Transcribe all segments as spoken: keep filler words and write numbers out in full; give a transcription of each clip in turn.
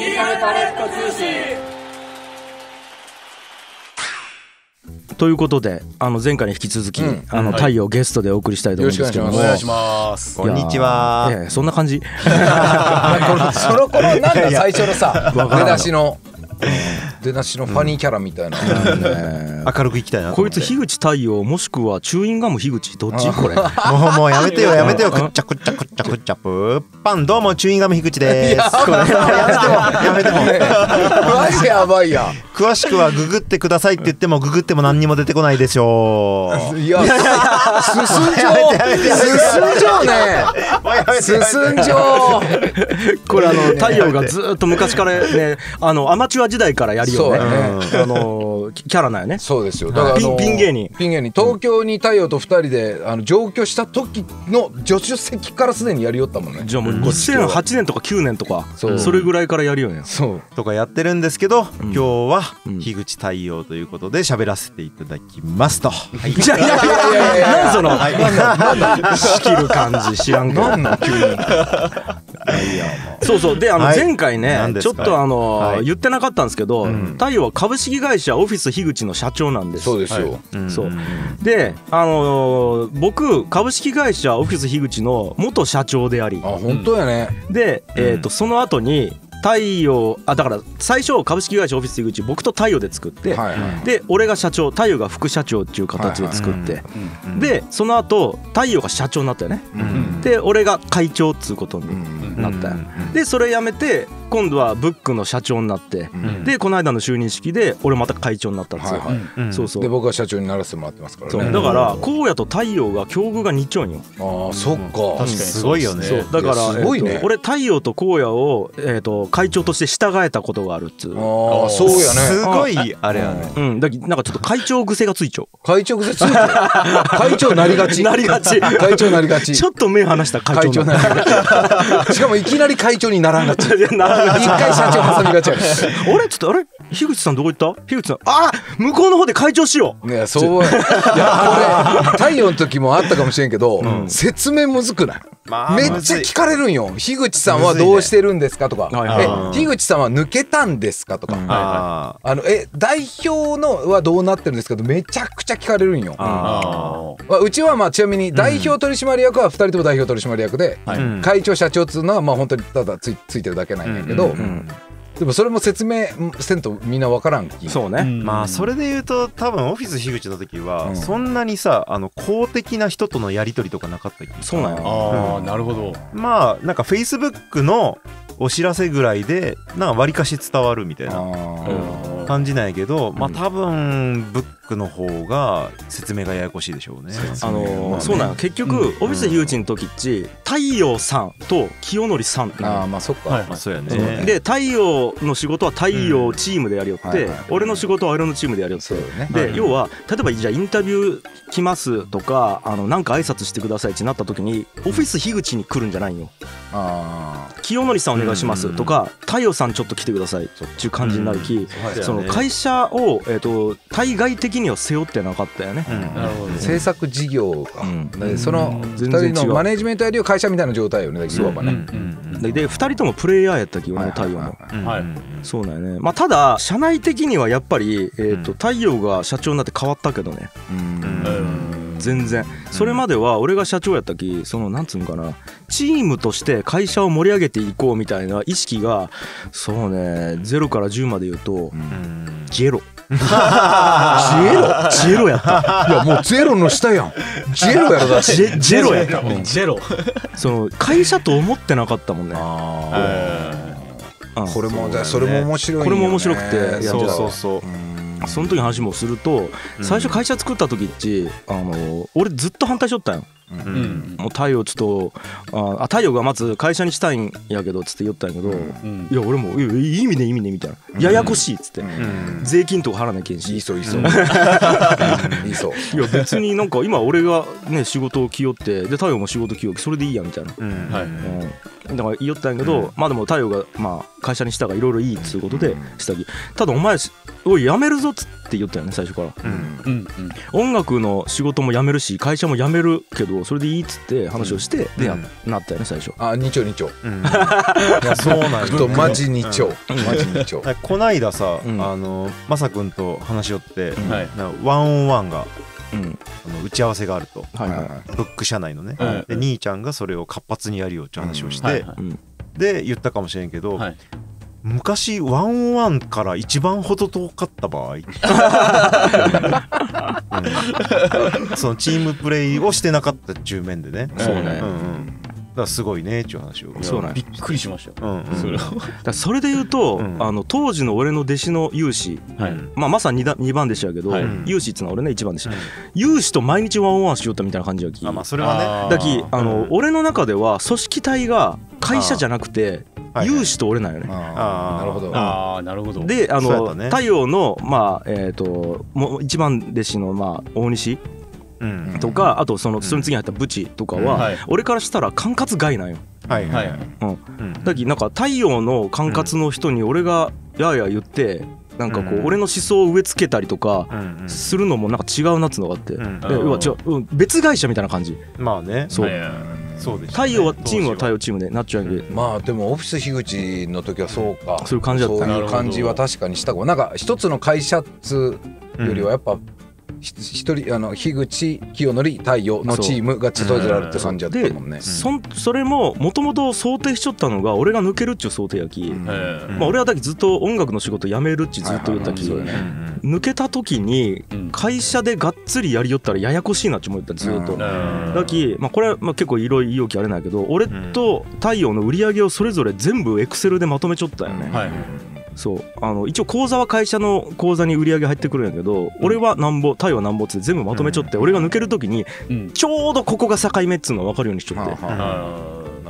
気になるパレット通信ということで、あの前回に引き続き、うん、あの太陽をゲストでお送りしたいと思うんですけども、よろしくお願いします。こんにちは。いやいやそんな感じ。その頃なんだ最初のさ出だしの。出だしのファニーキャラみたいな、うん、明るくいきたいなこいつ樋口太陽もしくはチューインガム樋口どっちこれもうもうやめてよやめてよくっちゃくっちゃくっちゃくっちゃぷっぱんどうもチューインガム樋口ですやめてもやめてもマジやばいや詳しくはググってくださいって言ってもググっても何にも出てこないでしょういや進んじょう進んじょうね進んじょうこれあの太陽がずっと昔からねあのアマチュア時代からやりそうね、あのキャラなんよね。そうですよ。だからピン芸人、ピン芸人、東京に太陽とふたりであの上京した時の助手席からすでにやりよったもんね。じゃあもうにせんはちねんとかきゅうねんとか、それぐらいからやるよね。そうとかやってるんですけど、今日は樋口太陽ということで喋らせていただきますと。じゃあいやいやいや、なんその仕切る感じ知らんか。なんの急に。そうそうであの前回ね、ちょっとあの言ってなかったんですけど。太陽は株式会社オフィス樋口の社長なんです。そうですよ。そうで、あのー、僕株式会社オフィス樋口の元社長であり、あ本当やね。で、えーと、その後に太陽あだから最初株式会社オフィス樋口僕と太陽で作って、はい、で俺が社長太陽が副社長っていう形で作ってでその後太陽が社長になったよね、うん、で俺が会長っつうことになったよ、うん、でそれ辞めて今度はブックの社長になって、うん、でこの間の就任式で俺また会長になったんですよ。そうそうで僕は社長にならせてもらってますからね。だからこうやと太陽が境遇が似ちゃうんよ。ああそっか確かにすごいよね。だから俺太陽とこうやをえっと会長として従えたことがあるっつう。ああそうやね。すごいあれやね。うんだけどなんかちょっと会長癖がついちゃう。会長癖ついちゃう。会長なりがちなりがち会長なりがち。ちょっと目離した会長なりがち。しかもいきなり会長にならんがち。一回社長挟みがちやあれちょっとあれ樋口さんどこ行った樋口さんあ向こうの方で会長しよういやそういやこれ太陽の時もあったかもしれんけど、うん、説明むずくないめっちゃ聞かれるんよ。樋口さんはどうしてるんですかとか、え、樋口さんは抜けたんですかとか、あのえ代表のはどうなってるんですかとめちゃくちゃ聞かれるんよ。うちはまあちなみに代表取締役はふたりとも代表取締役で、会長社長っつうのはまあ本当にただついついてるだけなんやけど。でもそれも説明せんとみんな分からんき。そうね。まあそれで言うと多分オフィス樋口の時はそんなにさあの公的な人とのやり取りとかなかった気がする。そうなんや。ああなるほど。まあなんかフェイスブックのお知らせぐらいでなんか割かし伝わるみたいな感じなんやけど、まあ多分ブックの方が説明がややこしいでしょうね。あのそうなんや。結局オフィス樋口の時っち太陽さんと清則さん。ああまあそっか。そうやね。で太陽の仕事は太陽チームでやりよって俺の仕事は俺のチームでやりよってで要は例えばじゃあインタビュー来ますとかあのなんか挨拶してくださいってなった時にオフィス樋口に来るんじゃないよ。清則さんお願いしますとか太陽さんちょっと来てくださいっていう感じになるきその会社をえと対外的には背負ってなかったよね。制作事業がそのふたりのマネジメントよりは会社みたいな状態よね。でふたりともプレイヤーやったきよね太陽も。そうだよね。まあただ社内的にはやっぱりえと太陽が社長になって変わったけどね。全然それまでは俺が社長やったきそのなんつうんかなチームとして会社を盛り上げていこうみたいな意識がそうねゼロからじゅうまで言うとゼロ。ゼロゼロやった。いやもうゼロの下やん。ゼロやろだし。ゼロやった。ゼロ。その会社と思ってなかったもんね。これもそれも面白い。これも面白くて。そうそうそう。その時の話もすると、最初会社作った時っち、あの俺ずっと反対しとったんよ。もう太陽ちょっとあ太陽がまず会社にしたいんやけどっつって言ったんやけど、うん、いや俺もいい意味ね意味ねみたいな、うん、ややこしいっつって、うん、税金とか払わなきゃいけんしいいそういいそういいそういや別になんか今俺がね仕事を気負ってで太陽も仕事気負ってそれでいいやみたいな、うん、はい、うんだから言いよったんやけど、うん、まあでも太陽がまあ会社にしたがいろいろいいっつうことで下着、うん、ただお前おいやめるぞっつって言ったよね最初から、うんうんうん、音楽の仕事も辞めるし会社も辞めるけどそれでいいっつって話をして、うん、でや、うん、なったよね最初。あ二丁二丁、うん、いやそうなんやマジ二丁、うん、マジ二丁こないださ、うん、あのマサ君と話しよって、うん、なんかワンオンワンがうん、あの打ち合わせがあると、はいはいはい、ブック社内のね、はい、で兄ちゃんがそれを活発にやるよって話をして、うんはいはい、で言ったかもしれんけど、はい、昔ワンオンワンから一番ほど遠かった場合、うん、そのチームプレイをしてなかった中面でね、そうね、うんうんだすごいねっていう話をそうなんびっくりしましたよ、うんうん、それだそれで言うと、うん、あの当時の俺の弟子の有志、はい、まあまさに 2, 2番弟子やけど、はい、有志っていうのは俺ねいちばん弟子、はい、有志と毎日ワンオンワンしよったみたいな感じやき、あ、まあ、それはねだきあの、うん、俺の中では組織体が会社じゃなくて有志と俺なんよね。ああなるほど、うん、あなるほどであの、ね、太陽のまあえっ、ー、ともういちばん弟子のまあ大西うん、とかあとそのその次に入ったブチとかは俺からしたら管轄外なんよ。はいはいはい、うん、だからなんか太陽の管轄の人に俺がやや言ってなんかこう俺の思想を植え付けたりとかするのもなんか違うなっつうのがあって、うん、でうわ違う別会社みたいな感じ。まあねそう、はいはいはいそうでね、太陽はチームは太陽チームでなっちゃうけど、うん、まあでもオフィス樋口の時はそうかそういう感じだった、そういう感じは確かにしたかなんか一つの会社っつよりはやっぱ、うん一人あの樋口清則太陽のチームが集えられて感じだったもんね。 そ, で そ, それももともと想定しちょったのが俺が抜けるっちゅう想定やき、うんまあ、俺はだけずっと音楽の仕事辞めるっちずっと言ったき、はいはいはいね、抜けた時に会社でがっつりやりよったらややこしいなっち思ったずっと、うん、だき、まあ、これはまあ結構いろいろ言い訳あれないけど俺と太陽の売り上げをそれぞれ全部エクセルでまとめちょったよね、うんはいそうあの一応口座は会社の口座に売り上げ入ってくるんやけど、うん、俺はなんぼ太陽はなんぼって全部まとめちょって、うん、俺が抜けるときに、うん、ちょうどここが境目っつうの分かるようにしちょって、うん、な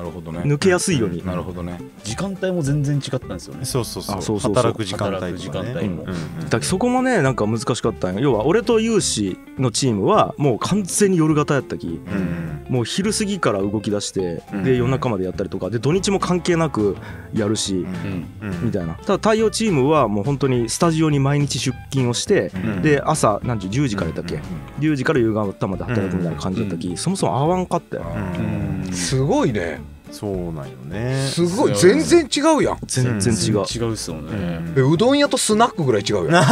るほどね抜けやすいように、うん、なるほどね時間帯も全然違ったんですよね。そうそうそうそうそう働く時間帯とかね、働く時間帯も、うんうん、だそこもねなんか難しかったんや。要は俺と有志のチームはもう完全に夜型やったき、うん、もう昼過ぎから動き出して、うん、で夜中までやったりとかで土日も関係なくやるし、うん、みたいな。ただ太陽チームはもう本当にスタジオに毎日出勤をして、うん、で朝何時じゅうじからやったっけ、うん、じゅうじから夕方まで働くみたいな感じだったき、うん、そもそも合わんかったよ、うんうん、すごいね。そうなんよねすごい全然違うやん。全然違う、うん、全然違うっすよね、うん、うどん屋とスナックぐらい違うやん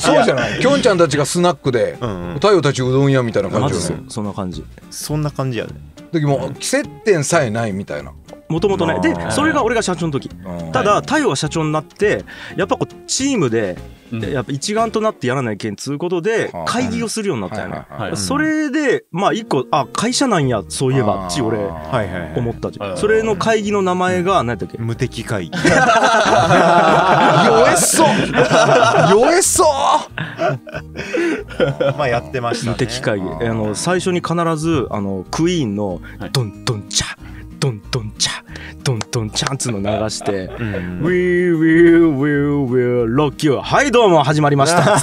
そうじゃないきょんちゃんたちがスナックでうん、うん、太陽たちうどん屋みたいな感じよね、ま、そんな感じそんな感じやね。でも接点さえないみたいなもともとね。でそれが俺が社長の時、ただ太陽が社長になってやっぱこうチームでやっぱ一丸となってやらないけんつうことで会議をするようになったよね、はいはいはい、それでまあ一個あ会社なんやそういえばち俺思ったじゃん、はいはいはい、それの会議の名前が何だっけ無敵会議弱えそう弱えそうまあやってましたね無敵会議。あの最初に必ずあのクイーンのドンドンチャドンドンチャドンドンチャンツの流して「うん、We will will will rock you」はいどうも始まりましたっつっ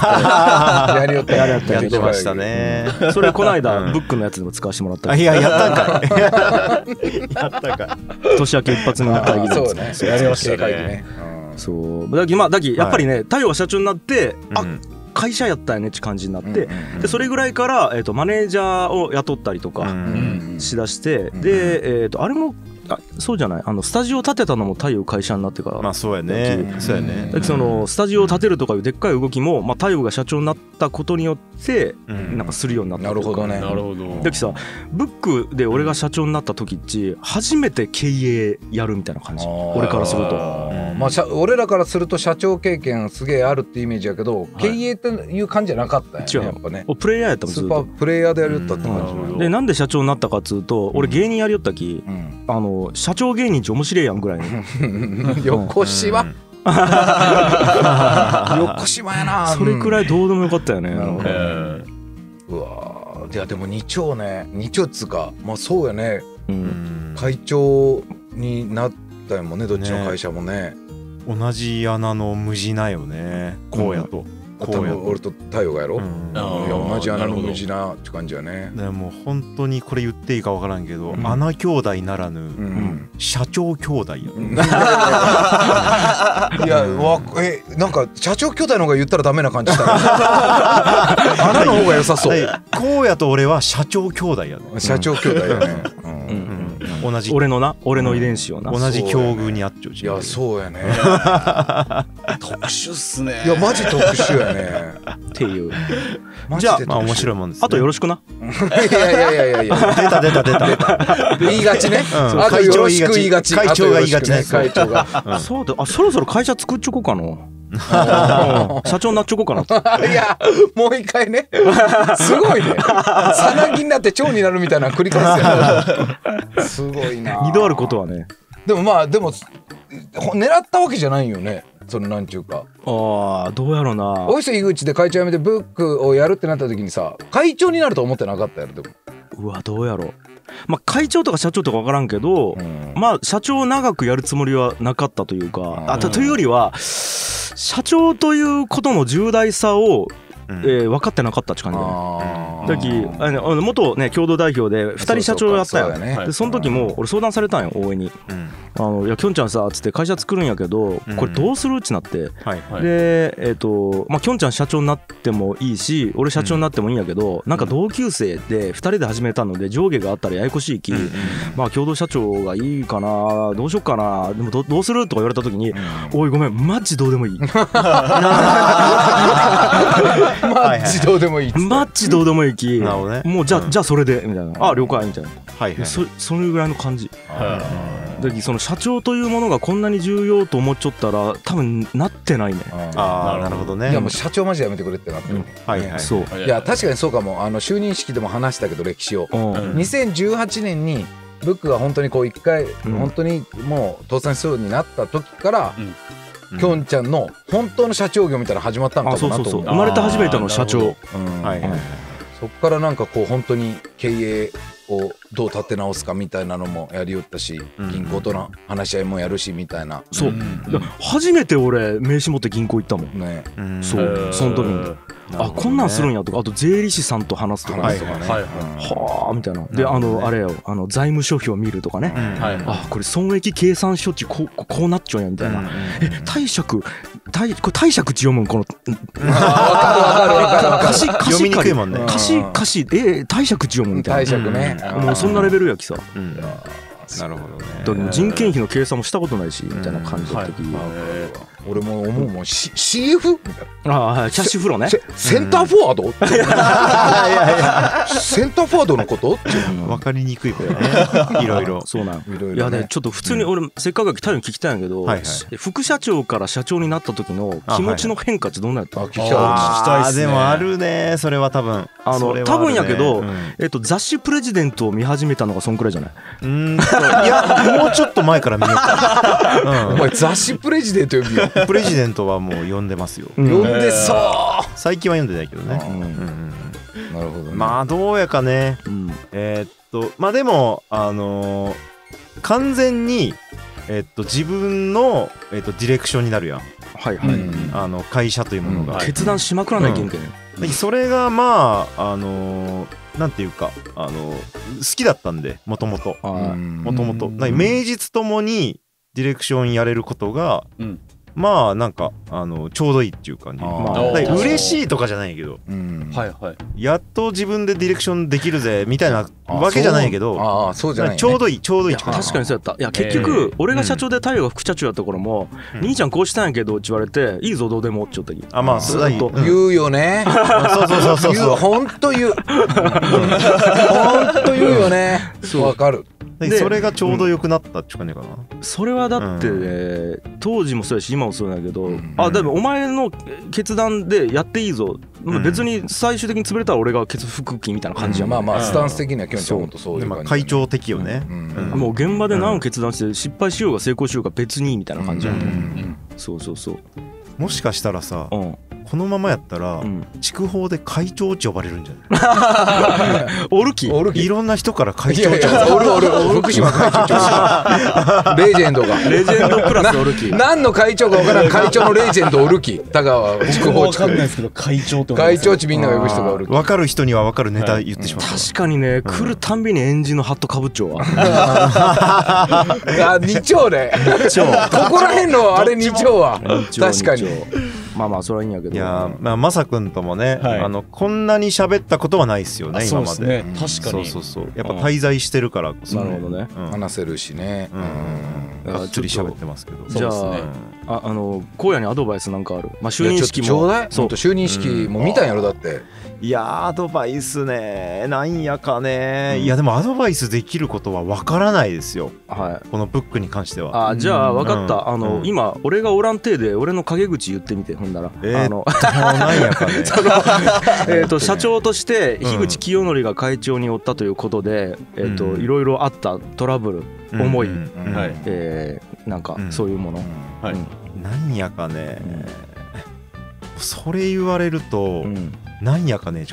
てやりよったやりよったやってましたね、うん、それこないだ、うん、ブックのやつでも使わせてもらったけどいややったんかいやったか年明け一発目の会議ですね。そうやりましたね。そうだきまあだきやっぱりね太陽が社長になって、うん、あ会社やったよねって感じになって、うんうん、でそれぐらいから、えー、とマネージャーを雇ったりとかしだして、うんうん、で、えー、とあれもあそうじゃないあのスタジオ建てたのも太陽会社になってからまあそうやねそうやねだそのスタジオを建てるとかいうでっかい動きも、まあ、太陽が社長になったことによってなんかするようになったとか、うん、なるほどねなるほど。だきさブックで俺が社長になった時っち初めて経営やるみたいな感じ俺からすると、うんまあ、俺らからすると社長経験すげえあるってイメージやけど、はい、経営っていう感じじゃなかったよね。違うやっぱねプレイヤーやったもんずっとスーパープレイヤーでやりよったって感じ、うん、でなんで社長になったかっつうと俺芸人やりよったき、うん、あの社長芸人ち面白いやんぐらいの横島、うん、横島やな。それくらいどうでもよかったよね、うん、うわいやでもに丁ねに丁っつうかまあそうやね、うん、会長になったもんねどっちの会社も ね, ね同じ穴の無地なよねこうやと、うん多分俺と太陽がやろ、うん、同じ穴の無地なって感じやね。もう本当にこれ言っていいか分からんけど、うん、穴兄弟ならぬ、うん、社長兄弟や、うん、いやわえなんか社長兄弟の方が言ったらダメな感じしたら穴の方が良さそう。こうやと俺は社長兄弟やね、うん、社長兄弟やね、うん、同じ俺のな俺の遺伝子をな、うん、同じ境遇にあっちゃう。いやそうやね特殊っすね。いやマジ特殊やねっていう。じゃあまあ面白いもんです、ね、あとよろしくな。いやいやいやいやいや出た出た出た言いがちね、うん、あとよろしく言いがち、会長が言いがちね、会長が。そうだ、あそろそろ会社作っちょこうかな社長になっちょこうかな。いやもう一回ね、すごいね、さなぎになって蝶になるみたいな繰り返すやん。すごいな、二度あることはね。でもまあでも狙ったわけじゃないよね、そのなんちゅうか。ああどうやろうな。おいそ井口で会長辞めてブックをやるってなった時にさ、会長になると思ってなかったやろ。でもうわどうやろう、まあ会長とか社長とか分からんけど、うん、まあ社長を長くやるつもりはなかったというか、うん、あとというよりは社長ということの重大さを、えー、分かってなかったって感じだね。あの元ね共同代表でふたり社長やったよね。でその時も俺相談されたんよ大江に。あのいやきょんちゃんさっつって会社作るんやけどこれどうするってなって、でえっとまあきょんちゃん社長になってもいいし俺社長になってもいいんやけど、なんか同級生でふたりで始めたので上下があったらややこしいき、まあ共同社長がいいかなどうしよっかな、でも ど, どうするとか言われた時においごめんマジどうでもいいマジどうでもいいマッチどうでもいいき、もうじゃあじゃあそれでみたいな、あ了解みたいな、それぐらいの感じ。その社長というものがこんなに重要と思っちゃったら多分なってないね。ああなるほどね。いやもう社長マジやめてくれってなってる。はいはい、そういや確かにそうかも。あの就任式でも話したけど歴史を、にせんじゅうはちねんにブックが本当にこう一回本当にもう倒産しそうになった時からきょんちゃんの本当の社長業みたいなの始まったのかもなと思う。生まれて初めての社長。そっからなんかこう本当に経営をどう立て直すかみたいなのもやりよったし、銀行との話し合いもやるしみたいな。そう初めて俺名刺持って銀行行ったもんね。そうその時にあこんなんするんやとか、あと税理士さんと話すとかね、はあみたいな。であのあれよ、あの財務諸表を見るとかね、あこれ損益計算書ってこうこうなっちゃうんやみたいな。え貸借これ貸借って読むんこの貸借貸借え貸借って読むみたいな。もうそんなレベルやきさ。なるほどね。人件費の計算もしたことないしみたいな感じの時、俺も思うもん シーエフ みたいな、キャッシュフローね、センターフォワードセンターフォワードのことって分かりにくいことね、いろいろ。そうなんいやね、ちょっと普通に俺せっかく太陽に聞きたいんやけど、副社長から社長になった時の気持ちの変化ってどんなやった？聞きたいっすね。でもあるねそれは。多分あの多分やけど雑誌「プレジデント」を見始めたのがそんくらいじゃない？うんいやもうちょっと前から見ようか。お前雑誌「プレジデント」読みよ。プレジデントはもう読んでますよ。読んでそう。最近は読んでないけどね。なるほど。まあどうやかね、えっとまあでもあの完全にえっと自分のえっとディレクションになるやん。はいはい。あの会社というものが決断しまくらないといけない。それがまああのなんていうかあの好きだったんで、もともともともと名実ともにディレクションやれることが。まあなんかあのちょうどいいっていう感じ。嬉しいとかじゃないけど、やっと自分でディレクションできるぜみたいなわけじゃないけど、ちょうどいいちょうどいい。確かにそうやった。いや結局俺が社長で太陽が副社長やった頃も「兄ちゃんこうしたんやけど」って言われて「いいぞどうでも」って言った時、あまあそうだよ、言うよね。そうそうそうそうそう、ほんと言う、ほんと言うよね。わかる。それがちょうど良くなったっていう感じかな。それはだってね、当時もそうやし今もそうだけど、あでもお前の決断でやっていいぞ、別に最終的に潰れたら俺が結腹筋みたいな感じやもん。まあまあスタンス的にはきょんちゃんほんとそういう感じ。会長的よね。もう現場で何を決断して失敗しようが成功しようが別にみたいな感じやもん。そうそうそう。もしかしたらさこのままやったら筑豊で会長って呼ばれるんじゃない？おるきいろんな人から会長って呼ばれる。おるおるおる、福島会長、レジェンドが、レジェンドプラスおるき、何の会長か分からん会長のレジェンドおるき、田川筑豊地区分かんないですけど会長って会長地みんなが呼ぶ人がおるき、分かる人には分かるネタ言ってしまう。確かにね、来るたんびに演じのハットかぶっちょうわ。あ、二丁でここら辺のあれ二丁は確かに。まあまあそれはいいんやけど、いやまさくんともね、あのこんなに喋ったことはないですよね今まで。確かに、そうそうそう、やっぱ滞在してるからこそ。なるほどね、話せるしね、がっつり喋ってますけど。じゃああのこうやにアドバイスなんかある？まあ就任式もちょうだい。そう、就任式も見たんやろだって。いやアドバイスね、なんやかね、いやでもアドバイスできることはわからないですよ、このブックに関しては。あ、じゃあ分かった、あの今俺がおらんていで俺の陰口言ってみて。ほんならあのなんやかね、えっと社長として樋口清則が会長におったということで、えっといろいろあったトラブル、思い、えなんかそういうもの、なんやかね、それ言われるとなんやかね、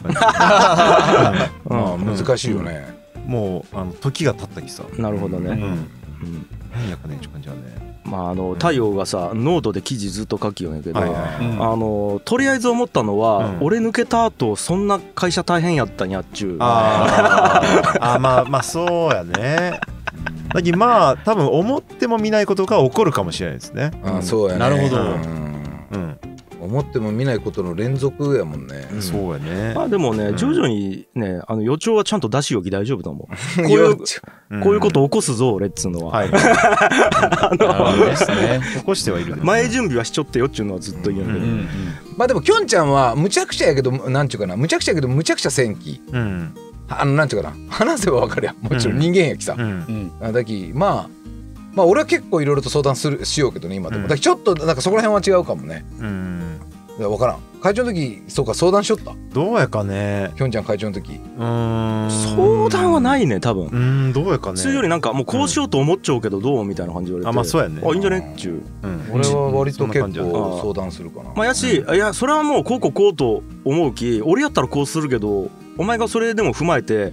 難しいよね。もうあの時が経ったきさ。なるほどね。なんやかねって感じはね。まああの太陽がさノートで記事ずっと書きよんやけど、あのとりあえず思ったのは、俺抜けた後そんな会社大変やったんやっちゅう。あ、まあまあそうやね。だけどまあ多分思っても見ないことが起こるかもしれないですね。あ、そうやね。なるほど。うん。思っても見ないことの連続やもんね。そうやね。まあでもね、徐々にね、あの予兆はちゃんと出し置き大丈夫と思う。こういうこういうこと起こすぞ俺っつうのは。起こしてはいる。前準備はしちょってよっちゅうのはずっと言うけど。まあでもきょんちゃんはむちゃくちゃやけど、なんちゅうかな、むちゃくちゃやけどむちゃくちゃ戦記。あのなんちゅうかな、話せばわかるやん。もちろん人間やきさ。だきまあ。まあ俺は結構いろいろと相談するしようけどね今でも、うん、だからちょっとなんかそこら辺は違うかもね、うん、だから分からん。会長の時そうか、相談しよった。どうやかね、きょんちゃん会長の時。うん、相談はないね多分。うん、どうやかね。それよりなんかもうこうしようと思っちゃうけどどうみたいな感じ言われて、うん、あまあそうやね、あいいんじゃねっちゅう、うん、俺は割と結構相談するかな。まあやし、いやそれはもうこうこうこうと思うき、俺やったらこうするけどお前がそれでも踏まえて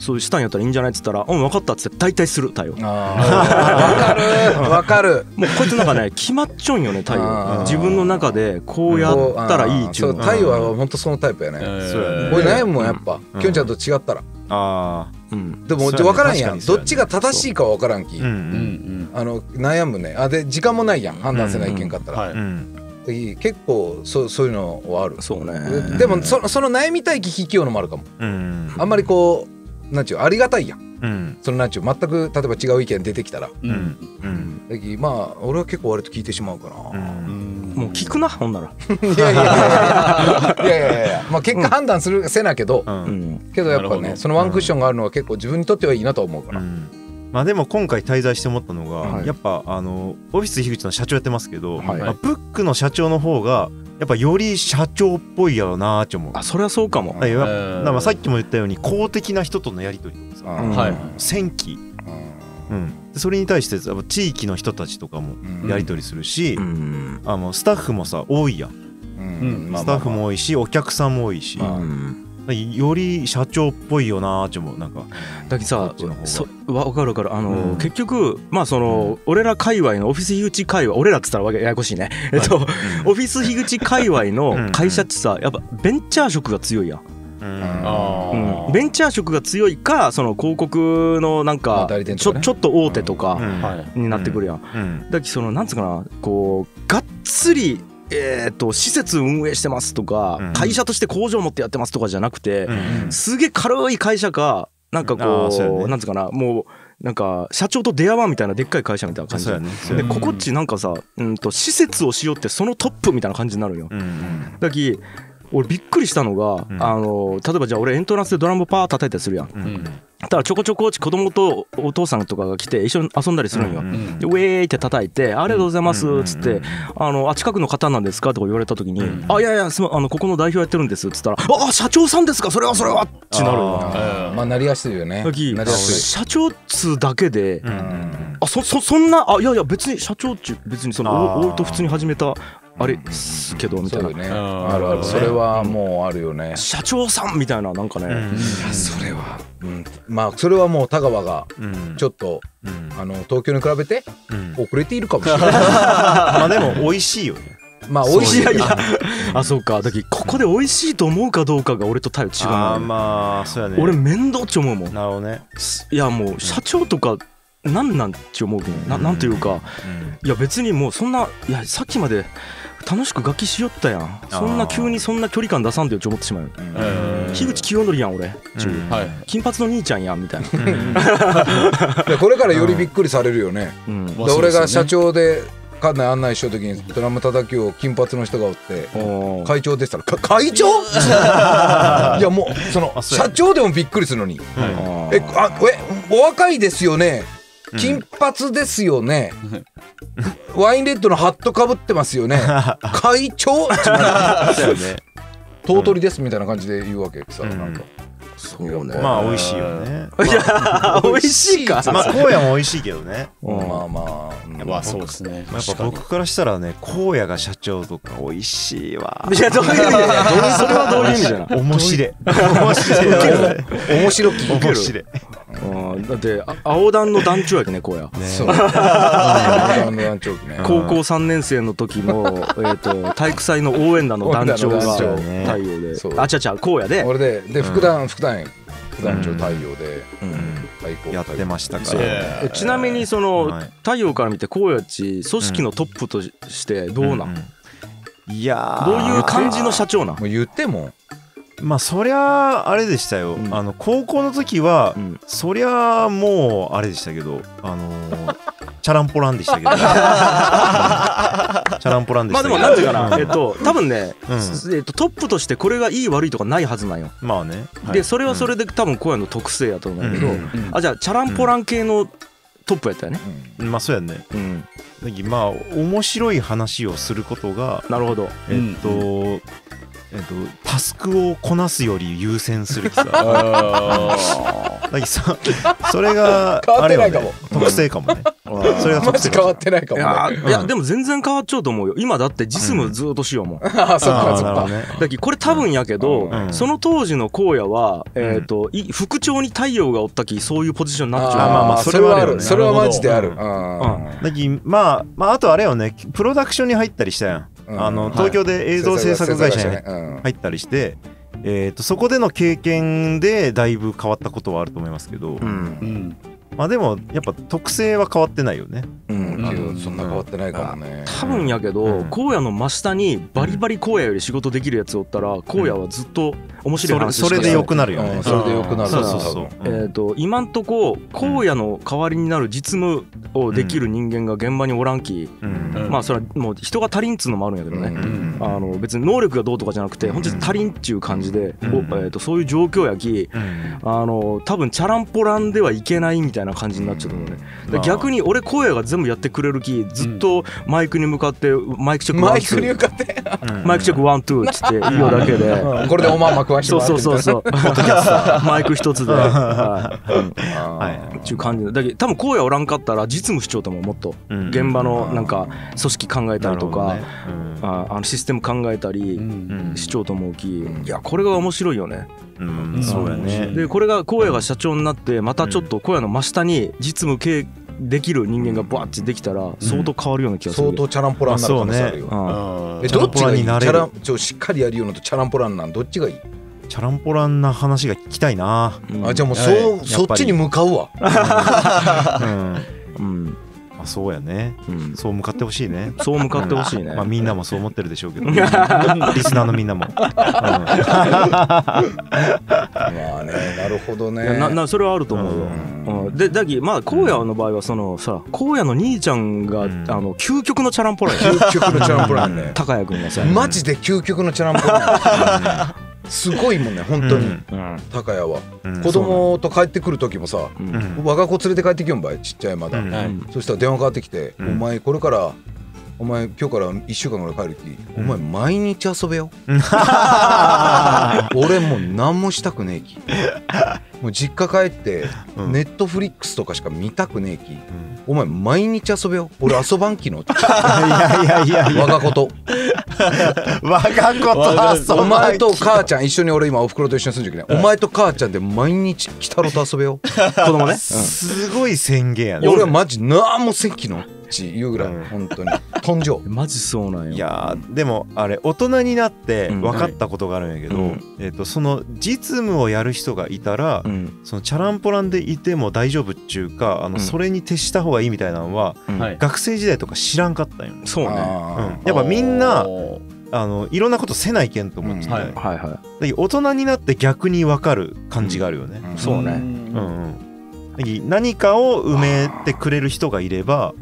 そうしたんやったらいいんじゃないっつったら、うん分かったっつって大体する太陽。分かる分かる。もうこいつなんかね決まっちょんよね太陽。自分の中でこうやったらいいっちゅう。太陽は本当そのタイプやね。俺悩むもんやっぱ、きょんちゃんと違ったら。ああ、でも分からんやん、どっちが正しいかは分からんき、あの悩むね。あで時間もないやん、判断せないけんかったら。結構そうそういうのはある。そうね。でもその悩みたいき引きようのもあるかも。あんまりこうなんちゅうありがたいやん、そのなんちゅう全く例えば違う意見出てきたら、まあ俺は結構割と聞いてしまうかな。もう聞くなほんなら。いやいやいやいや、まあ結果判断するせなけど、けどやっぱねそのワンクッションがあるのは結構自分にとってはいいなと思うから。まあでも今回滞在して思ったのが、やっぱあのオフィス樋口の社長やってますけど、ブックの社長の方がやっぱより社長っぽいやろなーって思う。あ、それはそうかも。さっきも言ったように公的な人とのやり取りとかさ、選挙、それに対して地域の人たちとかもやり取りするし、あのスタッフもさ多いや、スタッフも多いしお客さんも多いし、より社長っぽいよなーって思う。なんかだけどさ、分かる分かる。あの結局まあその俺ら界隈のオフィス樋口界隈、俺らっつったらややこしいね、えっとオフィス樋口界隈の会社ってさやっぱベンチャー色が強いやん。ベンチャー色が強いかその広告のなんかちょっと大手とかになってくるやん。だけどそのなんつうかな、こうがっつりえーと施設運営してますとか、うん、会社として工場持ってやってますとかじゃなくて、うん、すげえ軽い会社かなんかこう、ね、なんつうかな、もうなんか社長と出会わんみたいなでっかい会社みたいな感じ、ねね、でここっちなんかさ、うん、と施設をしようってそのトップみたいな感じになるよ。うん、だき俺びっくりしたのが、うん、あの例えばじゃあ俺エントランスでドラムパー叩いたりするやん。うん、だからちょこちょこ子供とお父さんとかが来て一緒に遊んだりするんよ。ウェーイって叩いて、ありがとうございますっつって、あの、あ、近くの方なんですかとか言われた時に、あ、いやいや、あの、ここの代表やってるんですっつったら、あ、社長さんですか、それはそれはってなる。まあ、なりやすいよね。社長っつだけで、あ、そ、そ、そんな、あ、いやいや、別に社長っち、別にその、俺と普通に始めた。あれすけどみたいな、あるある、それはもうあるよね。社長さんみたいな、なんかね、それはまあそれはもう田川がちょっとあの東京に比べて遅れているかもしれない。まあでも美味しいよね。まあ美味しい。あ、そうか。だけどここで美味しいと思うかどうかが俺とタイプ違うな。まあそうやね。俺面倒っち思うもん。なるほどね。いやもう社長とか。なんなんって思うけど、な、なんていうか、いや別にもうそんな、いやさっきまで楽しく楽器しよったやん、そんな急にそんな距離感出さんでよって思ってしまう。樋口清則やん俺、金髪の兄ちゃんやんみたいな。これからよりびっくりされるよね。俺が社長で館内案内した時にドラム叩きを金髪の人がおって会長でしたら、会長、いやもうその社長でもびっくりするのに、えあえお若いですよね、金髪ですよね、ワインレッドのハットかぶってますよね、会長頭取ですみたいな感じで言うわけさ。なんかそうね、まあ美味しいよね。いや美味しいか、まあ荒野も美味しいけどね。まあまあまあそうですね。やっぱ僕からしたらね、荒野が社長とか美味しいわ。いやどういう意味だよ、それはどういう意味じゃない。面白い面白い面白き面白い。だって青団の団長やけね、こうや。高校さんねん生の時の体育祭の応援団の団長が太陽で、あちゃちゃこうやで、俺でで副団副団団長太陽でやってましたから。ちなみにその太陽から見てこうやち組織のトップとしてどうなん、いやどういう感じの社長なん。言ってもまあそりゃあれでしたよ、うん、あの高校の時は、うん、そりゃもうあれでしたけど、あのー、チャランポランでしたけど、ね、チャランポランでしたけど、まあでもなんていうかな、えっと多分ね、うん、えっとトップとしてこれがいい悪いとかないはずなんよ。まあね、はい、でそれはそれで、うん、多分こうやの特性やと思うけど、あじゃあチャランポラン系のトップやったよね、うん、まあそうやね、うん、まあ面白い話をすることが、なるほど、えっと、うんうん、えっと、タスクをこなすより優先するってさ、それがあれ、特性かもね。それが特性変わってないかも。いやでも全然変わっちゃうと思うよ。今だって実務ずっとしようもん。ああそっかそっか。だきこれ多分やけど、その当時の荒野はえっと副長に太陽がおったきそういうポジションになっちゃう。まあまあそれはある。それはマジである。だきまあまああとあれよね、プロダクションに入ったりしたやん。あの東京で映像制作会社に入ったりして、えーとそこでの経験でだいぶ変わったことはあると思いますけど、まあでもやっぱ特性は変わってないよね。うん、そんな変わってないからね。多分やけど、荒野の真下にバリバリ荒野より仕事できるやつおったら、荒野はずっと面白い話してる。それで良くなるよね。それで良くなる。そうそうそう。えっと今んとこ荒野の代わりになる実務をできる人間が現場におらんき、まあそれはもう人が足りんっつうのもあるんやけどね。あの別に能力がどうとかじゃなくて、本当に足りんっちゅう感じで、えっとそういう状況やき、あの多分チャランポランではいけないみたいな感じになっちゃうと思うね。逆に俺荒野が全部やってくれるき、ずっとマイクに向かってマイクチェックワンツー、マイクに向かってマイクチェックワンツーっつって言うだけで、これでおまんま食わしてもらってるみたいな。そうそうそうそう、マイク一つでっていう感じで、だけど多分荒野おらんかったら実務しちゃうと思う。もっと現場のなんか組織考えたりとか、あのシステム考えたりしちゃうと思うき、いやこれが面白いよね。そうやね。でこれが荒野が社長になって、またちょっと荒野の真下に実務経験できる人間がバッチできたら相当変わるような気がする。相当チャランポランになる可能性あるよ。どっちがいい？チャランちょしっかりやるようなとチャランポランなんどっちがいい？チャランポランな話が聞きたいな。あじゃあもうそうそっちに向かうわ。うん。あそうやね。そう向かってほしいね。そう向かってほしいね。まあみんなもそう思ってるでしょうけど、リスナーのみんなも。まあね、なるほどね。ななそれはあると思うよ。でだきまあ荒野の場合はそのさ、荒野の兄ちゃんがあの究極のチャランポラン、究極のチャランポランね、高谷君がさ、マジで究極のチャランポラン。すごいもんね本当に、高谷は子供と帰ってくる時もさ、我が子連れて帰ってきよんばい、ちっちゃいまだ。そしたら電話かかってきて、お前これからお前今日からいっしゅうかんぐらい帰るき、お前毎日遊べよ、俺もう何もしたくねえき、もう実家帰ってネットフリックスとかしか見たくねえき、お前毎日遊べよ、俺遊ばんきの。いやいやいやいや、我がこと我がこと遊ばんきの。お前と母ちゃん一緒に、俺今おふくろと一緒に住んでるけど、お前と母ちゃんで毎日鬼太郎と遊べよ、子供ね。すごい宣言やね。俺はマジなんもせんきの言うぐらい、本当に誕生マジそうなんよ。いやでもあれ大人になって分かったことがあるんやけど、えっとその実務をやる人がいたら、そのチャランポランでいても大丈夫っちゅうか、あのそれに徹した方がいいみたいなのは学生時代とか知らんかったんよ。そうね。やっぱみんなあのいろんなことせないけんと思ってて、大人になって逆に分かる感じがあるよね。そうね。何かを埋めてくれる人がいれば、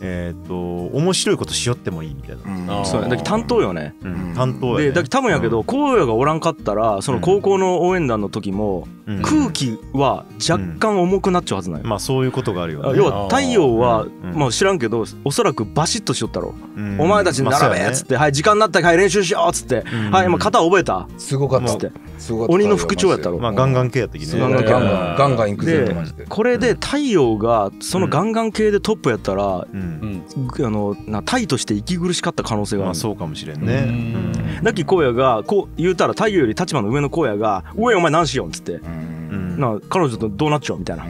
えっと面白いことしよってもいいみたいな。そうだけど担当よね。担当でだけど多分やけど、こうやがおらんかったら、その高校の応援団の時も空気は若干重くなっちゃうはずない。まあそういうことがあるよね。要は太陽はまあ知らんけど、おそらくバシッとしよったろ。お前たちに並べっつって、はい時間になったらはい練習しようっつって、はいもう型覚えた。すごかったっつって。鬼の副長やったろ。まあガンガン系やったきね。ガンガンガンガン行くぜってマジで。これで太陽がそのガンガン系でトップやったら、タイとして息苦しかった可能性がある。そうかもしれんね。だっきこうやがこう言うたら、太陽より立場の上のこうやが「おいお前何しよう」っつって「な彼女とどうなっちゃう」みたいな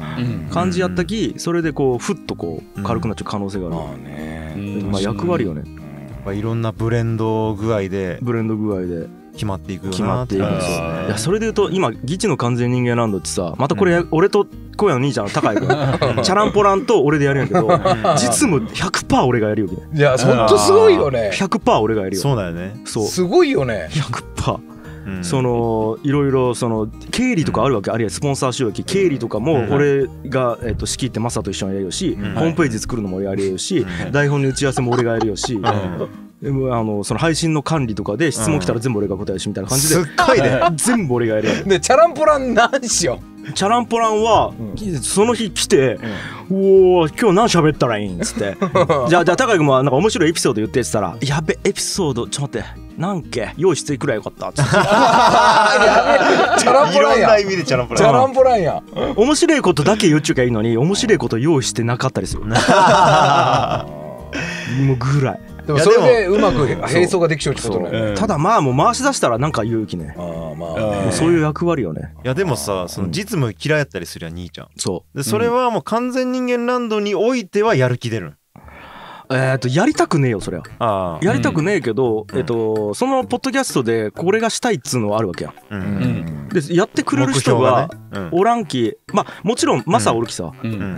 感じやったき、それでこうふっとこう軽くなっちゃう可能性がある。まあ役割よね。いろんなブレンド具合でブレンド具合で決まっていくよなっていう。それでいうと今「義知の完全人間ランド」ってさ、またこれ俺とこうやの兄ちゃんの高井君チャランポランと俺でやるんやけど、実務 ひゃくパーセント 俺がやるよね。いやほんとすごいよね。 ひゃくパーセント 俺がやるよ。そうだよね。すごいよね。 ひゃくパーセント そのいろいろその経理とかあるわけ、あるいはスポンサー収益経理とかも俺がえっと仕切ってマサと一緒にやるよし、ホームページ作るのも俺やるよし、台本の打ち合わせも俺がやるよし、あのその配信の管理とかで質問来たら全部俺が答えるしみたいな感じで、すっごいね全部俺がやるやん。でチャランポラン何しよう。チャランポランはその日来て「おお今日何喋ったらいいん?」っつって「じゃあ高井君もなんか面白いエピソード言って」っつったら「やべエピソードちょっと待って何け用意していくらよかった」っつってチャランポランや。いろんな意味でチャランポランや。チャランポランや。面白いことだけ言っちゅうかいいのに、面白いこと用意してなかったりするもうぐらい。でもそれでうまく並走ができちゃうってことね。ただまあもう回し出したらなんか勇気ね。そういう役割よね。いやでもさ、その実務嫌いやったりするやん兄ちゃん。そうでそれはもう完全人間ランドにおいてはやる気出る。えっとやりたくねえよそれは。やりたくねえけど、えっとそのポッドキャストでこれがしたいっつうのはあるわけやん。でやってくれる人がおらんき、まあもちろんマサおるきさ、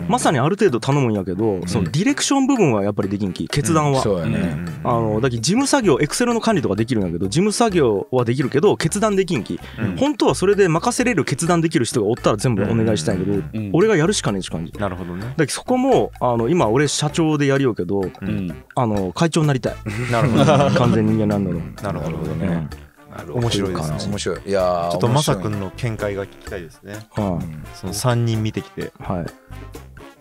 マサにある程度頼むんやけど、そのディレクション部分はやっぱりできんき、決断は。そうやね。あのだけ事務作業エクセルの管理とかできるんやけど、事務作業はできるけど決断できんき、本当はそれで任せれる決断できる人がおったら全部お願いしたいんやけど、俺がやるしかねえって感じ。なるほどね。だけどそこもあの今俺社長でやるよけど、あの会長になりたい。なるほど。完全人間なんだろう。なるほどね。面白いですね。面白い。いやちょっとマサ君の見解が聞きたいですね。そのさんにん見てきて。は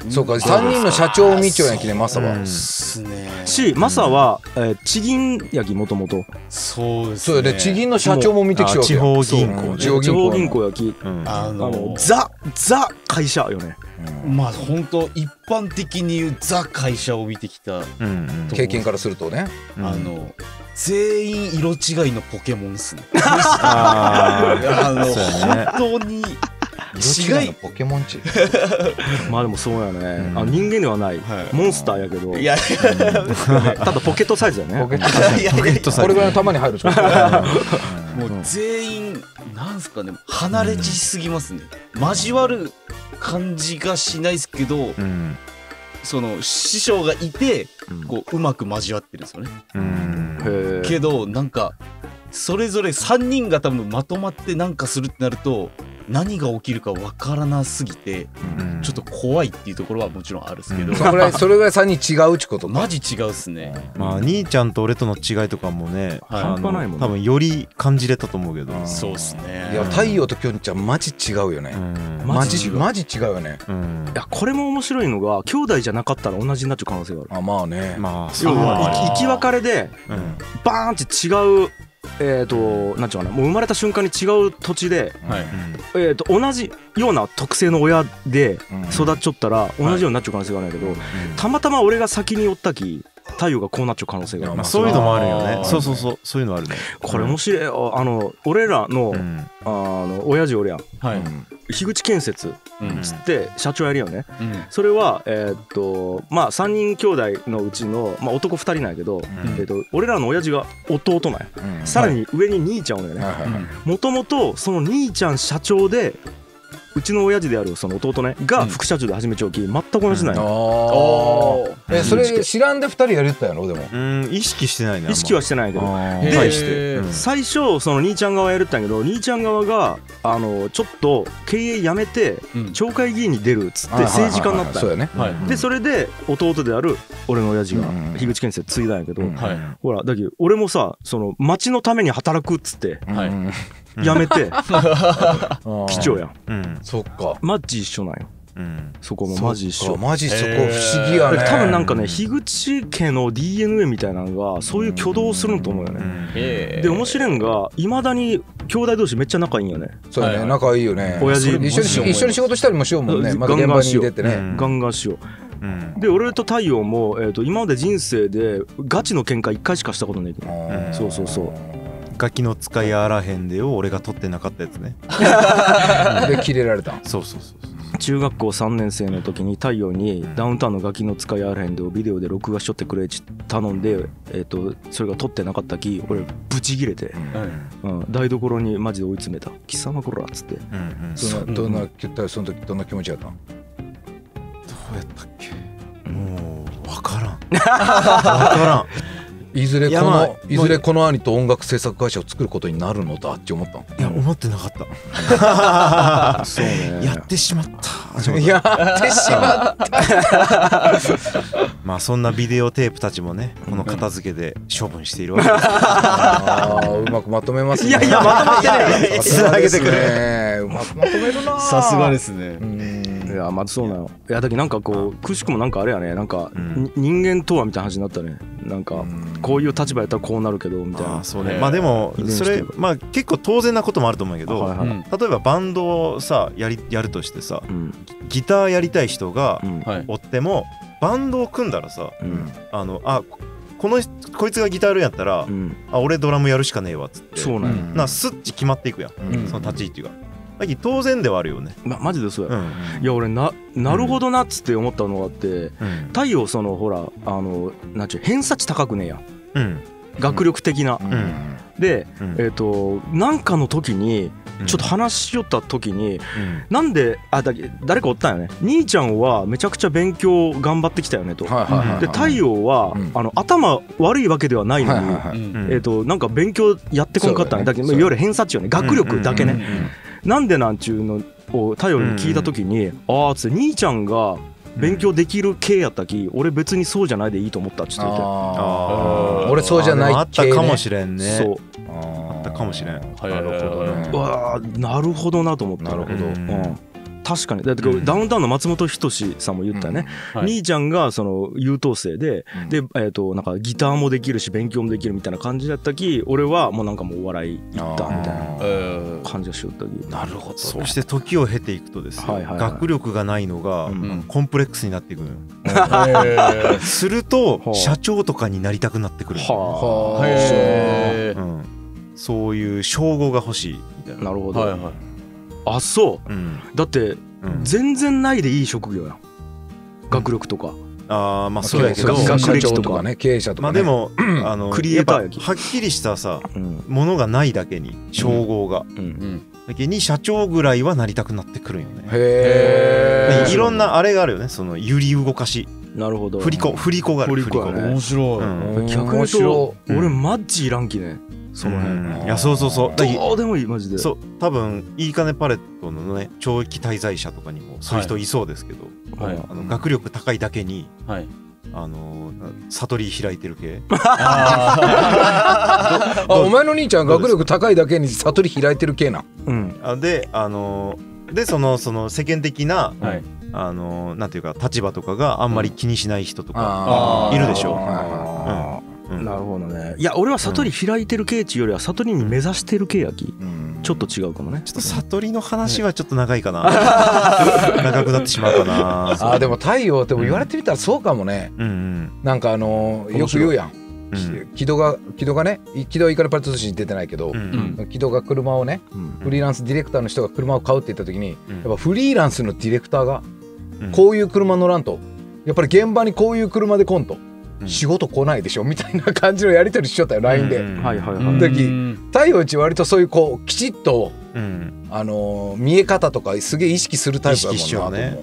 い。そうか。さんにんの社長を見ちゃうやきねマサは。しマサは地銀やきもともと。そうですね。地銀の社長も見てきちゃう。地方銀行。地方銀行やき。あのザザ会社よね。まあ本当一般的に言うザ会社を見てきた経験からするとね、あの全員色違いのポケモンっすね。あの本当に色違いのポケモンち。まあでもそうやね。あ人間ではないモンスターやけど、ただポケットサイズだね。ポケットサイズ。これぐらいの玉に入る。もう全員なんすかね、離れちすぎますね。交わる感じがしないですけど、うん、その師匠がいて、うん、こううまく交わってるんですよね。うん、けどなんかそれぞれさんにんが多分まとまってなんかするってなると、何が起きるかわからなすぎて、うん、ちょっと怖いっていうところはもちろんあるんですけど、うん、それぐらいそれぐらいさんにん違うっちことかマジ違うっすね。まあ兄ちゃんと俺との違いとかもね、はい、半端ないもんね。多分より感じれたと思うけど、そうっすね。いや太陽ときょんちゃんマジ違うよね、うん、マジ違うマジ違うよね、うん、いやこれも面白いのが兄弟じゃなかったら同じになっちゃう可能性がある。あまあね、まあそう生き別れで、うん、バーンって違うえーとなんちゅうかな、もう生まれた瞬間に違う土地で、はい、えーと同じような特性の親で育っちゃったら同じようになっちゃう可能性があるんだけど、はい、たまたま俺が先におったき太陽がこうなっちゃう可能性がある、まあ、そういうのもあるよね。そうそうそうそういうのあるね。これ面白いよ。あの俺らの、うん、あの親父俺やん、はい、樋口建設つって社長やるよね、うん、それはえー、っとまあさんにん兄弟のうちの、まあ、男ふたりなんやけど、うん、えー、っと俺らの親父が弟なんや、うん、さらに上に兄ちゃんおるよね。もともとその兄ちゃん社長でうちの親父であるその弟ねが副社長で始めちゃうき全く同じなんや、うん、ああそれ知らんでふたりやりよったんやろ。でもうん意識してないね。意識はしてないけどでして、うん、最初その兄ちゃん側やるったんやけど兄ちゃん側があのちょっと経営やめて町会議員に出るっつって政治家になったんや、うん、はいはいはいはい、そうやね、でそれで弟である俺の親父が樋口建設継いだんやけど、うん、はい、ほらだけど俺もさその町のために働くっつって、うん、はい、やめて貴重やん、うん、そっかマジ一緒なんよ、うん、そこもマジ一緒。マジそこ不思議やね。多分なんかね樋口家の ディーエヌエー みたいなのがそういう挙動をするんと思うよね、うん、で面白いんがいまだに兄弟同士めっちゃ仲いいんよね。そうね、はい、仲いいよね。親父一緒に一緒に仕事したりもしようもんね。また現場に出てねガンガンしよう、うんうん、で俺と太陽も、えー、と今まで人生でガチの喧嘩いっかいしかしたことないけど、うん、そうそうそうガキの使いあらへんでを俺が取ってなかったやつねでキレられた。そうそうそうそう、中学校さんねん生の時に太陽にダウンタウンのガキの使いあらへんでをビデオで録画しとってくれって頼んで、えー、とそれが取ってなかったき俺ブチギレて、うんうん、台所にマジで追い詰めた。貴様こらっつって、うんうん、そのどんなその時どんな気持ちやったの。どうやったっけもう分からん分からんいずれこの、まあ、いずれこの兄と音楽制作会社を作ることになるのだって思ったの。いや思ってなかったそうねやってしまったやってしまったまあそんなビデオテープたちもねこの片付けで処分しているわけですああうまくまとめますね。いやいやまとめてないつなげてくれうまくまとめるなさすがですね。うんいやまずそうなの。いやだけどなんかこうくしくもなんかあれやねなんか、うん、人間とはみたいな話になったね。なんかこういう立場やったらこうなるけどみたいな。あそうね、えー、まあでもそれまあ結構当然なこともあると思うけど、はいはい、例えばバンドをさやりやるとしてさ、うん、ギターやりたい人がおっても、うん、バンドを組んだらさ、うん、あのあこのこいつがギターやるんやったら、うん、あ俺ドラムやるしかねえわっつってそうなんや、うん、なスッチ決まっていくやん、うん、その立ち位置が。当然ではあるよね、ま、マジでそうや、うん、いや俺 な, なるほどなっつって思ったのがあって、うん、太陽そのほらあのなんちゅう偏差値高くねえや、うん、学力的な、うん、で、うん、えーとなんかの時にちょっと話しよった時に、うん、なんであだ誰かおったんよね。兄ちゃんはめちゃくちゃ勉強頑張ってきたよねと、で太陽は、うん、あの頭悪いわけではないのに、はいはいはい、えーとなんか勉強やってこんかったん、ね、だけどいわゆる偏差値よね学力だけね、うんうんうんうん、なんでなんちゅうのを太陽に聞いたときに、うんうん、ああつって兄ちゃんが勉強できる系やったき、うん、俺別にそうじゃないでいいと思ったっつって言って、ああ俺そうじゃない系、ね、あったかもしれんね。そうあったかもしれん。なるほどね。うわなるほどなと思った。なるほど。うんうん確かにだってダウンタウンの松本人志さんも言ったね、うんはい、兄ちゃんがその優等生で、うん、で、えー、となんかギターもできるし勉強もできるみたいな感じだったき俺はもうなんかもうお笑い行ったみたいな感じがしよったき、えー、なるほど、ね、そして時を経ていくとですね、はいはいはい、学力がないのが、うん、コンプレックスになっていくのよ、えー、すると社長とかになりたくなってくるはあ、へえ、うん、そういう称号が欲しいみたいな。なるほど、はいはいあそう、うん、だって、うん、全然ないでいい職業やん学力とか、うん、あまあそうやけど学歴とかね経営者とかねまあでもあのクリエイターやきはっきりしたさ、うん、ものがないだけに称号が、うんうん、だけに社長ぐらいはなりたくなってくるんよね。へえいろんなあれがあるよねその揺り動かし。なるほど振り子振り子がある振り子、ね、面白い、うん、逆に言うと俺マッチいらんきね。その辺。いやそうそうそう、どうでもいいマジで。そう多分いいかねパレットのね長期滞在者とかにもそういう人いそうですけど、学力高いだけにあの悟り開いてる系。あお前の兄ちゃん学力高いだけに悟り開いてる系な。であのでそのその世間的なあのなんていうか立場とかがあんまり気にしない人とかいるでしょ。なるほどね。いや俺は悟り開いてる系っちゅうよりは悟りに目指してる系やき、ちょっと違うかもね。ちょっと悟りの話はちょっと長いかな、長くなってしまうかなあ。でも太陽って言われてみたらそうかもね。なんかあのよく言うやん、木戸が木戸がね木戸はイカネパレット寿司に出てないけど、木戸が車をねフリーランスディレクターの人が車を買うって言った時に、やっぱフリーランスのディレクターがこういう車乗らんとやっぱり現場にこういう車で来んと仕事来ないでしょみたいな感じのやり取りしちゃったよ ライン で。太陽一割とそういうこうきちっとあの見え方とかすげえ意識するタイプだもんね。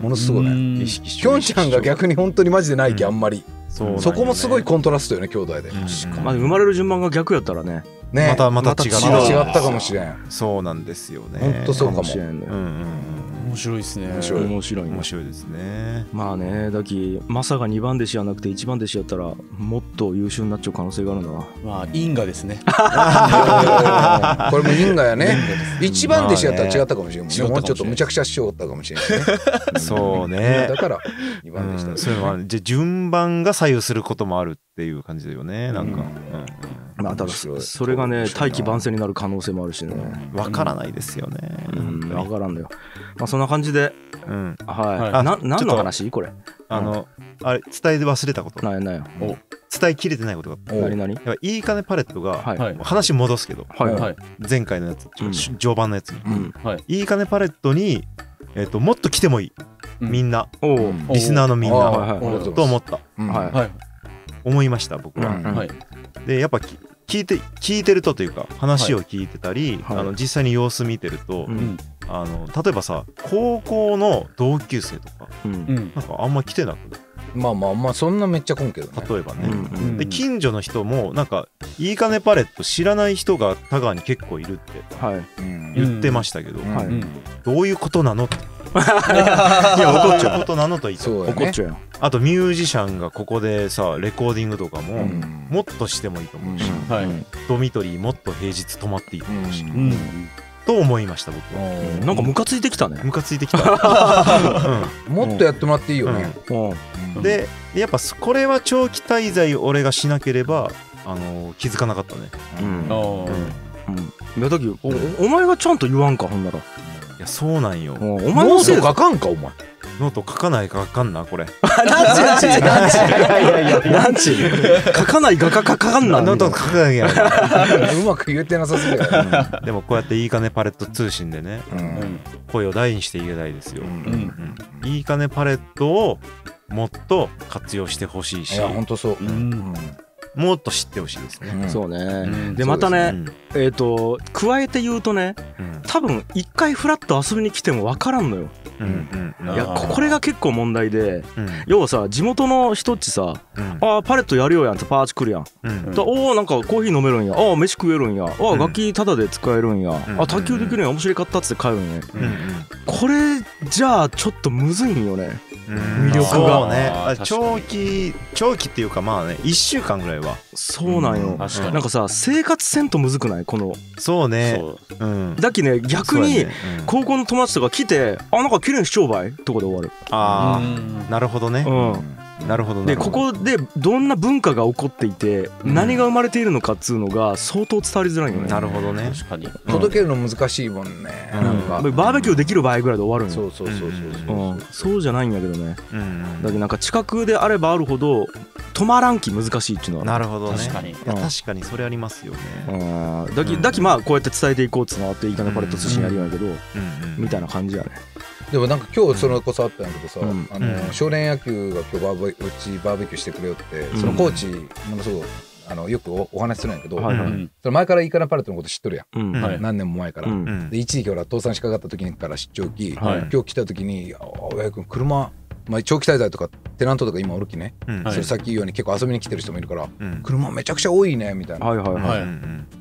ものすごいね。きょんちゃんが逆に本当にマジでないきあんまり。そこもすごいコントラストよね兄弟で。生まれる順番が逆やったらね。またまた違ったかもしれん。そうなんですよね。本当そうかもしれんね。面白いですね。面白い面白い面白いですね。まあね、だきまさかにばん弟子じゃなくていちばん弟子やったらもっと優秀になっちゃう可能性があるんだな。まあ因果ですね。これも因果やね。いちばん弟子やったら違ったかもしれない。もうちょっとむちゃくちゃしようったかもしれない。そうね。だからにばん弟子だ。それはじゃ順番が左右することもあるっていう感じだよね。なんか。まあただそれがね大器晩成になる可能性もあるしね。わからないですよね。わからんだよ。まあそんな感じで、はい。な何の話これ？あのあれ伝え忘れたこと。ないないよ。伝えきれてないことが。何何？やっぱいいかねパレットが話戻すけど、前回のやつ序盤のやつ、いいかねパレットにえっともっと来てもいいみんなリスナーのみんなと思った。思いました僕は。でやっぱ聞いて聞いてるとというか話を聞いてたり、はい、あの実際に様子見てると、うん、あの例えばさ高校の同級生とか、うん、なんかあんま来てなくて、まあまあまあそんなめっちゃ来んけど、ね、例えばねで近所の人もなんかいいかねパレット知らない人が田川に結構いるって、はい、言ってましたけど、うんはい、どういうことなのって。いや怒っちゃうことなのと言って怒っちゃうよ。あとミュージシャンがここでさレコーディングとかももっとしてもいいと思うし、ドミトリーもっと平日泊まっていいと思うしと思いました僕は。なんかムカついてきたね。ムカついてきた。もっとやってもらっていいよね。でやっぱこれは長期滞在俺がしなければあの気づかなかったね。いやだけどお前がちゃんと言わんかほんなら。いやそうなんよ。お前のせいでノート書かんかお前。ノート書かないか書かんなこれ。なんちなんちなんち。いやいやなんち。書かないか書かんな。ノート書かなきゃ。うまく言えてなさすぎる。でもこうやっていいかねパレット通信でね、声を大にして言えないですよ。いいかねパレットをもっと活用してほしいし。いや本当そう。もっと知ってほしいですね。そうね。でまたね、えっと加えて言うとね、多分一回フラッと遊びに来ても分からんのよ。いやこれが結構問題で、要はさ地元の人っちさ、あパレットやるよやんってパーチ来るやん。おおなんかコーヒー飲めるんや。あ飯食えるんや。あ楽器タダで使えるんや。あ卓球できるんや面白かったっつって帰るんや。これじゃあちょっとむずいんよね。魅力がね長期長期っていうかまあねいっしゅうかんぐらいはそうなんよ。なんかさ生活せんとむずくないこの。そうね。だきね逆に高校の友達とか来てあなんか綺麗にしちょうばいとかで終わる。ああなるほどね。なるほどね。でここでどんな文化が起こっていて何が生まれているのかっつうのが相当伝わりづらいよね。なるほどね。確かに届けるの難しいもんね。バーベキューできる場合ぐらいで終わるんよ。そうそうそうそうそうじゃないんだけどね。だけどなんか近くであればあるほど止まらんき難しいっていうのは。なるほどね。確かに確かにそれありますよね。だきだきまあこうやって伝えていこうっつうのあっていいかねパレット寿司やるんやけどみたいな感じやね。でもなんか今日それこそあったんだけどさ、うん、あの少年野球が今日バーベうちバーベキューしてくれよって、うん、そのコーチものすごくあのよく お, お話しするんやけど、はいはい、その前からいいかねパレットのこと知っとるやん、うんはい、何年も前から、うん、で一時期ほら倒産しかかった時から出張き、はい、今日来た時に「ああ親父君車まあ、長期滞在とかテナントとか今おるきね、うん、それさっき言うように結構遊びに来てる人もいるから、うん、車めちゃくちゃ多いねみたいな、はいはいはい、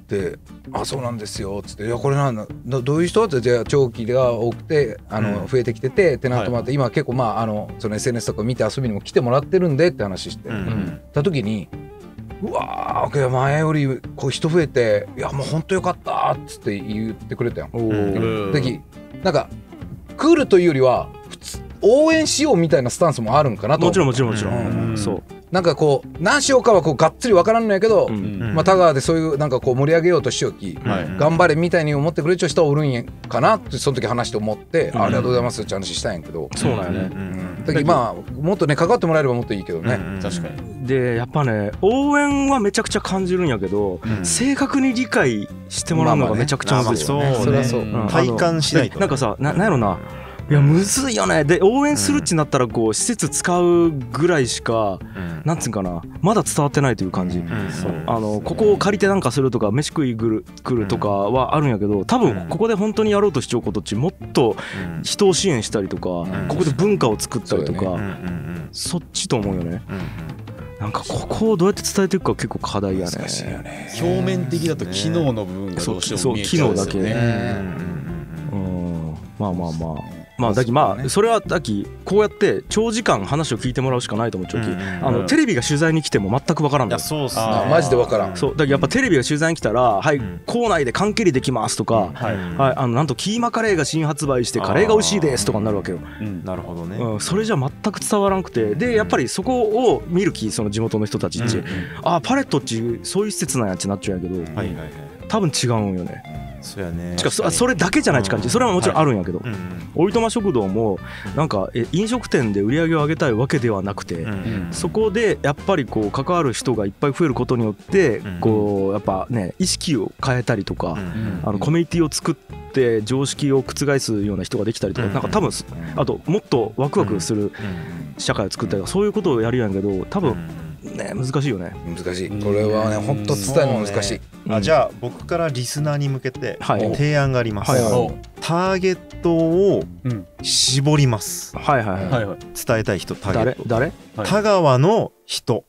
で「あそうなんですよ」っつって「いやこれなんだどういう人?」って「じゃあ長期が多くてあの、うん、増えてきててテナントもあって、はい、今結構まああのその エスエヌエス とか見て遊びにも来てもらってるんで」って話して、うんうん、た時に「うわー前よりこう人増えていやもうほんとよかった」っつって言ってくれたよ。時なんかクールというよりは普通応援しようみたいなスタンスもあるんかなと。もちろんもちろんもちろん、うんうん、そうなんかこう何しようかはこうがっつり分からんのやけど、うんうんまあ、田川でそういうなんかこう盛り上げようとしようき、はい、頑張れみたいに思ってくれちゃう人はおるんやかなってその時話して思って、うん、ありがとうございますって話したんやけど、そうだよね、うん、だけどまあもっとね関わってもらえればもっといいけどね、うんうん、確かに。でやっぱね応援はめちゃくちゃ感じるんやけど、うん、正確に理解してもらうのがめちゃくちゃ難しいよね。それはそう、うん、体感しないとなんかさな、なんやろな、いやむずいよね。で応援するってなったらこう施設使うぐらいしか、うん、なんつうんかなまだ伝わってないという感じ、うんうん、そうあのここを借りてなんかするとか飯食い来る、来るとかはあるんやけど、多分ここで本当にやろうとしちゃうことっちもっと人を支援したりとか、うん、ここで文化を作ったりとか、そうだよね、うんうん、そっちと思うよね、うんうん、なんかここをどうやって伝えていくか結構課題やね。難しいよね。表面的だと機能の部分がどうしても見えちゃうんですよね。そう、そう、機能だけ、うんうんうん、まあまあまあまあだきまあそれはだきこうやって長時間話を聞いてもらうしかないと思っちゃうき、あのテレビが取材に来ても全く分からんのよ。そうっすね、マジで分からん。そうだきやっぱテレビが取材に来たら、はい校内で缶蹴りできますとか、はいあのなんとキーマカレーが新発売してカレーが美味しいですとかになるわけよ。なるほどね。それじゃ全く伝わらんくて、でやっぱりそこを見るきその地元の人たちっち、あパレットっちそういう施設なんやってなっちゃうんやけど、はいはいはい多分違うんよね。そうやね。しかそそれだけじゃないって感じ、うん、それはもちろんあるんやけど、はいうんうん、おいとま食堂もなんかえ飲食店で売り上げを上げたいわけではなくて、うんうん、そこでやっぱりこう関わる人がいっぱい増えることによって、うんうん、こうやっぱね意識を変えたりとか、うんうんうん、あのコミュニティを作って常識を覆すような人ができたりとか、うんうん、なんか多分あともっとワクワクする社会を作ったりとか、そういうことをやるやんけど多分、うんうんね、難しいよね。難しい。これはね本当伝えるの難しい、うん、あじゃあ僕からリスナーに向けて提案があります、はいはい、ターゲットを絞ります、うん、はいはいはい伝えたい人ターゲット誰誰田川の人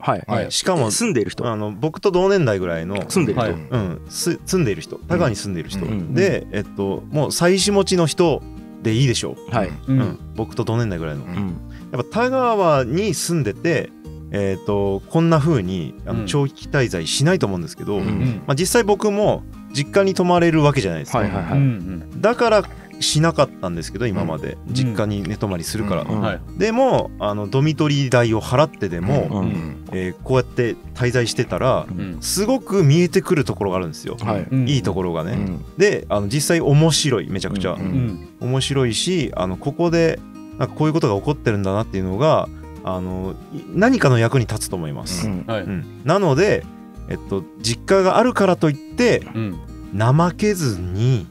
はい、はい、しかも住んでいる人あの僕と同年代ぐらいの住んでいる人、はいうん、す住んでいる人田川に住んでいる人、うん、で、えっと、もう妻子持ちの人でいいでしょう、はいうんうん、僕と同年代ぐらいの、うん、やっぱ田川に住んでてえー、とこんな風にあの長期滞在しないと思うんですけど、うんうんまあ、実際僕も実家に泊まれるわけじゃないですか、はいはいはいうんうん、だからしなかったんですけど今まで、うん、実家に寝泊まりするから、うんうん、でもあのドミトリー代を払ってでも、うんうんえー、こうやって滞在してたら、うん、すごく見えてくるところがあるんですよ、はい、いいところがね、うん、であの実際面白いめちゃくちゃ、うんうん、面白いしあのここでなんかこういうことが起こってるんだなっていうのがあの何かの役に立つと思います、うんはいうん、なので、えっと、実家があるからといって、うん、怠けずに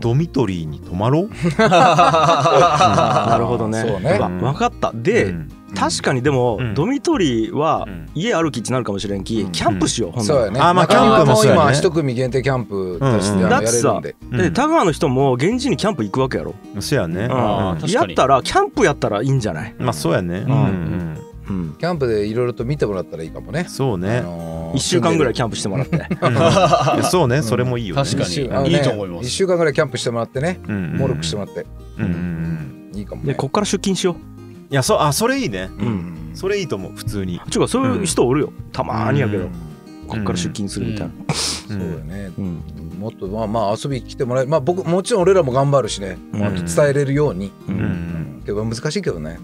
ドミトリーに泊まろうなるほどね、そうね、うん、分かったで、うん確かにでも、うん、ドミトリーは家歩きってなるかもしれんき、うん、キャンプしよう、うん、本当にそうやね。あ、まあキャンプもそうやね。今一組限定キャンプとしてやれるんで、うんうん、で田川の人も現地にキャンプ行くわけやろ。そうやね、うん、あやったらキャンプやったらいいんじゃない。まあそうやね、うんうんうんうん、キャンプでいろいろと見てもらったらいいかもね。そうね、あのー、いっしゅうかんぐらいキャンプしてもらって、うん、そうねそれもいいよね、うん、確かに、ね、いいと思います。いっしゅうかんぐらいキャンプしてもらってね、モルックしてもらって、うんうんうん、いいかもね。でこっから出勤しよう。いやそあそれいいね、うん、それいいと思う。普通にちゅうかそういう人おるよ、うん、たまーにやけど、うん、こっから出勤するみたいな、うん、そうだね、うん、もっとまあまあ遊び来てもらえ、まあ、僕もちろん俺らも頑張るしね、うん、もっと伝えれるように、うんうん、けど難しいけどね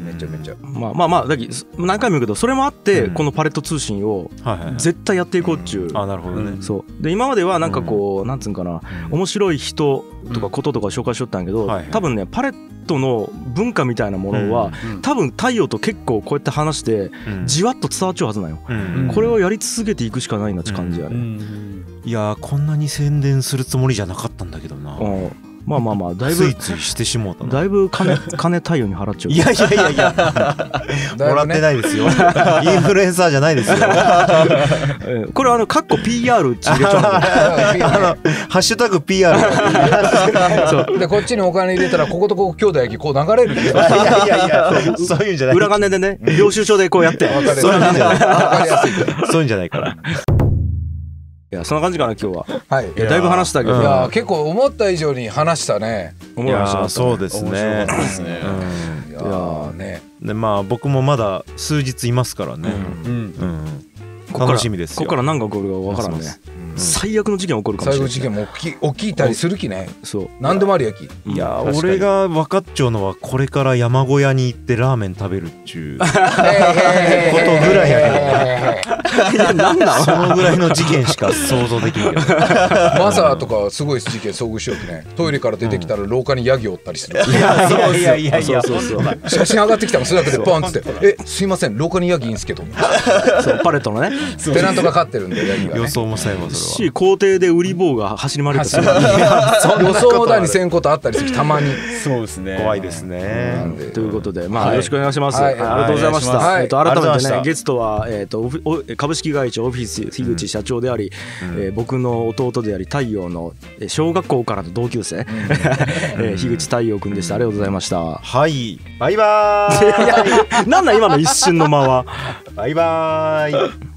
めちゃめちゃ、うん、まあまあまあだき何回も言うけどそれもあって、うん、このパレット通信を絶対やっていこうっちゅう、うん、あなるほどね、うん、そうで今まではなんかこう、うん、なんつうんかな、うん、面白い人とかこととか紹介しとったんやけど、うんはいはい、多分ねパレットとの文化みたいなものは、うんうん、多分太陽と結構こうやって話して、うん、じわっと伝わっちゃうはずなんよ、うんうん、これをやり続けていくしかないなって感じやね、うんうん、いやこんなに宣伝するつもりじゃなかったんだけどな。まあまあまあだいぶついついしてしもうたな。だいぶ金金太陽に払っちゃう。いやいやいやいや、もらってないですよ。インフルエンサーじゃないですよ。これあのカッコ ピーアール って入れちゃう。ハッシュタグ ピーアール。そうでこっちにお金入れたらこことここ兄弟こう流れる。いやいやいや、そういうんじゃない。裏金でね、領収書でこうやって。そういうんじゃないから。いやそんな感じかな今日は。はい。いやだいぶ話したけど。いや結構思った以上に話したね。いやそうですね。面白かったですね。いやね。でまあ僕もまだ数日いますからね。うん。楽しみですよ。ここから何が起こるか分からんね。最悪の事件起こるかもしれない。最悪の事件も起きたりするきね。そう。何でもありやき。いや俺が分かっちゃうのはこれから山小屋に行ってラーメン食べるっちゅうことぐらいやけど。なんなんそのぐらいの事件しか想像できない。マザーとかすごい事件遭遇しようね。トイレから出てきたら廊下にヤギを追ったりする。いやいやいやいや、写真上がってきたのそれだけでポンって「えすいません廊下にヤギいいんすけど」パレットのねペナントが飼ってるんでヤギが予想も最後し校庭でウリ坊が走り回るやつ予想もだにせんことあったりするたまに。そうですね、怖いですね。ということでまあよろしくお願いします。ありがとうございました。改めてねゲストはえっと株式会社オフィス樋口社長であり、うんえー、僕の弟であり太陽の小学校からの同級生樋口太陽くんでした。ありがとうございました。はいバイバーイ。なんなん今の一瞬の間は。バイバーイ。